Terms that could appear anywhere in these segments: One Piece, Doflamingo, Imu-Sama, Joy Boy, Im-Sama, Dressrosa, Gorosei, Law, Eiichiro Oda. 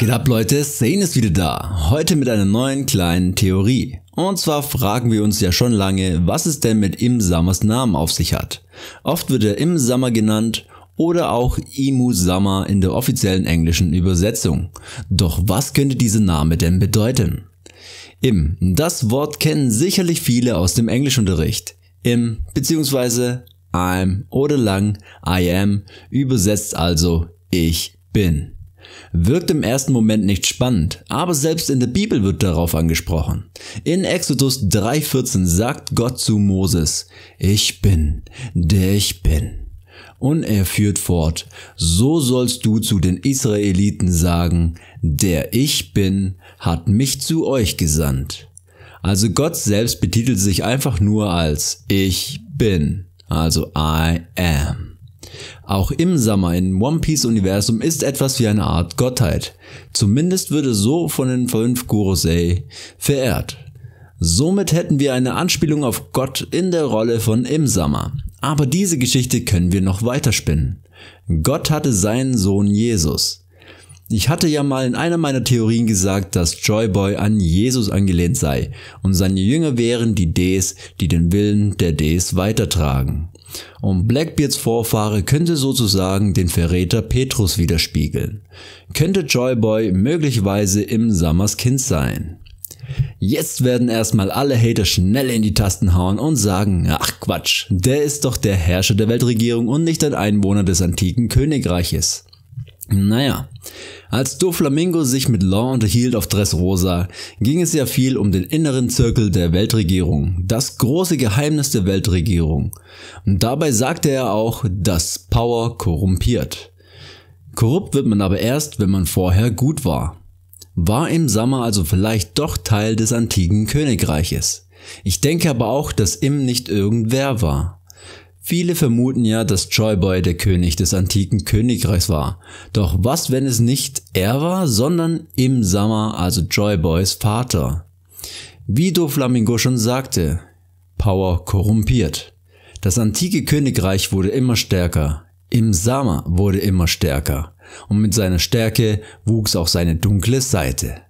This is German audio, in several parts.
Was geht ab, Leute? Zane ist wieder da, heute mit einer neuen kleinen Theorie. Und zwar fragen wir uns ja schon lange, was es denn mit Im-Samas Namen auf sich hat. Oft wird er Im-Sama genannt oder auch Imu-Sama in der offiziellen englischen Übersetzung. Doch was könnte dieser Name denn bedeuten? Im, das Wort kennen sicherlich viele aus dem Englischunterricht. Im bzw. I'm oder lang I am übersetzt also ich bin. Wirkt im ersten Moment nicht spannend, aber selbst in der Bibel wird darauf angesprochen. In Exodus 3,14 sagt Gott zu Moses: Ich bin, der ich bin. Und er führt fort: So sollst du zu den Israeliten sagen, der ich bin, hat mich zu euch gesandt. Also Gott selbst betitelt sich einfach nur als Ich bin, also I am. Auch Im-Sama im One Piece Universum ist etwas wie eine Art Gottheit. Zumindest würde so von den 5 Gorosei verehrt. Somit hätten wir eine Anspielung auf Gott in der Rolle von Im-Sama. Aber diese Geschichte können wir noch weiterspinnen. Gott hatte seinen Sohn Jesus. Ich hatte ja mal in einer meiner Theorien gesagt, dass Joy Boy an Jesus angelehnt sei und seine Jünger wären die Ds, die den Willen der Ds weitertragen. Und Blackbeards Vorfahre könnte sozusagen den Verräter Petrus widerspiegeln. Könnte Joy Boy möglicherweise Im-Samas Kind sein? Jetzt werden erstmal alle Hater schnell in die Tasten hauen und sagen, ach Quatsch, der ist doch der Herrscher der Weltregierung und nicht ein Einwohner des antiken Königreiches. Naja, als Doflamingo sich mit Law unterhielt auf Dressrosa, ging es ja viel um den inneren Zirkel der Weltregierung, das große Geheimnis der Weltregierung. Und dabei sagte er auch, dass Power korrumpiert. Korrupt wird man aber erst, wenn man vorher gut war. War Im-Sama also vielleicht doch Teil des antiken Königreiches? Ich denke aber auch, dass Im nicht irgendwer war. Viele vermuten ja, dass Joy Boy der König des antiken Königreichs war. Doch was, wenn es nicht er war, sondern Im-Sama, also Joy Boys Vater? Wie Doflamingo schon sagte, Power korrumpiert. Das antike Königreich wurde immer stärker. Im-Sama wurde immer stärker. Und mit seiner Stärke wuchs auch seine dunkle Seite.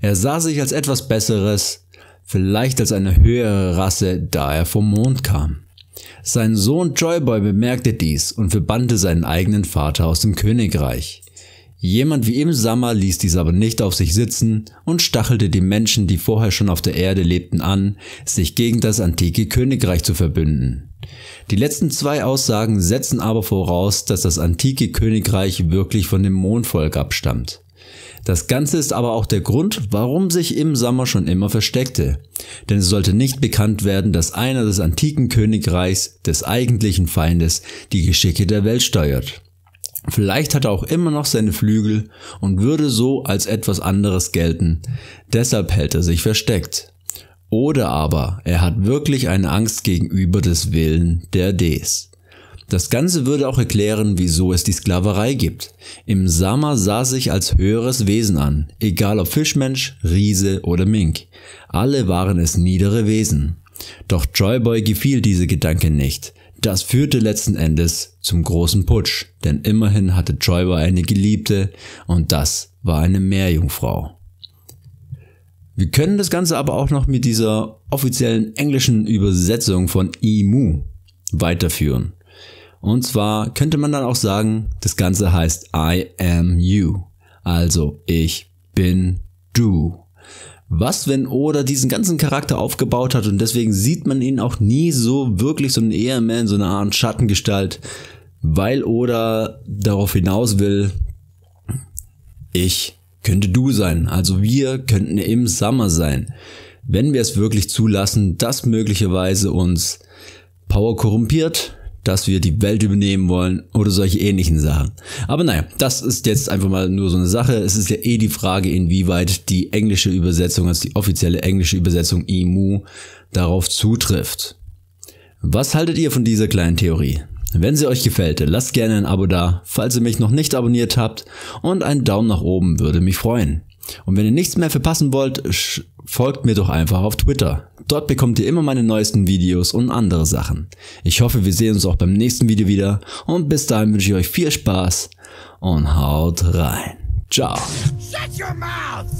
Er sah sich als etwas Besseres, vielleicht als eine höhere Rasse, da er vom Mond kam. Sein Sohn Joy Boy bemerkte dies und verbannte seinen eigenen Vater aus dem Königreich. Jemand wie Im-Sama ließ dies aber nicht auf sich sitzen und stachelte die Menschen, die vorher schon auf der Erde lebten, an, sich gegen das antike Königreich zu verbünden. Die letzten 2 Aussagen setzen aber voraus, dass das antike Königreich wirklich von dem Mondvolk abstammt. Das Ganze ist aber auch der Grund, warum sich Im-Sama schon immer versteckte. Denn es sollte nicht bekannt werden, dass einer des antiken Königreichs, des eigentlichen Feindes, die Geschicke der Welt steuert. Vielleicht hat er auch immer noch seine Flügel und würde so als etwas anderes gelten. Deshalb hält er sich versteckt. Oder aber er hat wirklich eine Angst gegenüber des Willen der Ds. Das Ganze würde auch erklären, wieso es die Sklaverei gibt. Im-Sama sah sich als höheres Wesen an, egal ob Fischmensch, Riese oder Mink. Alle waren es niedere Wesen. Doch Joy Boy gefiel diese Gedanke nicht. Das führte letzten Endes zum großen Putsch, denn immerhin hatte Joy Boy eine Geliebte und das war eine Meerjungfrau. Wir können das Ganze aber auch noch mit dieser offiziellen englischen Übersetzung von Imu weiterführen. Und zwar könnte man dann auch sagen, das Ganze heißt I am you, also ich bin du. Was, wenn Oda diesen ganzen Charakter aufgebaut hat und deswegen sieht man ihn auch nie so wirklich, so ein Ehemann, so eine Art Schattengestalt, weil Oda darauf hinaus will, ich könnte du sein, also wir könnten Im-Sama sein, wenn wir es wirklich zulassen, dass möglicherweise uns Power korrumpiert, dass wir die Welt übernehmen wollen oder solche ähnlichen Sachen. Aber naja, das ist jetzt einfach mal nur so eine Sache. Es ist ja eh die Frage, inwieweit die englische Übersetzung, also die offizielle englische Übersetzung Imu, darauf zutrifft. Was haltet ihr von dieser kleinen Theorie? Wenn sie euch gefällt, lasst gerne ein Abo da, falls ihr mich noch nicht abonniert habt, und einen Daumen nach oben würde mich freuen. Und wenn ihr nichts mehr verpassen wollt, folgt mir doch einfach auf Twitter. Dort bekommt ihr immer meine neuesten Videos und andere Sachen. Ich hoffe, wir sehen uns auch beim nächsten Video wieder und bis dahin wünsche ich euch viel Spaß und haut rein. Ciao. Shut your mouth!